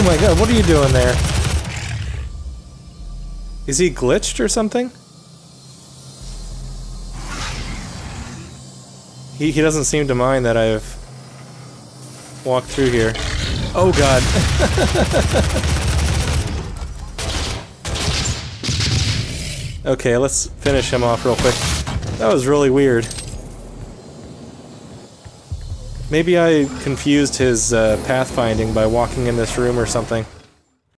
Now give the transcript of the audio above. Oh my god, what are you doing there? Is he glitched or something? He doesn't seem to mind that I've walked through here. Oh god. Okay, let's finish him off real quick. That was really weird. Maybe I confused his pathfinding by walking in this room or something.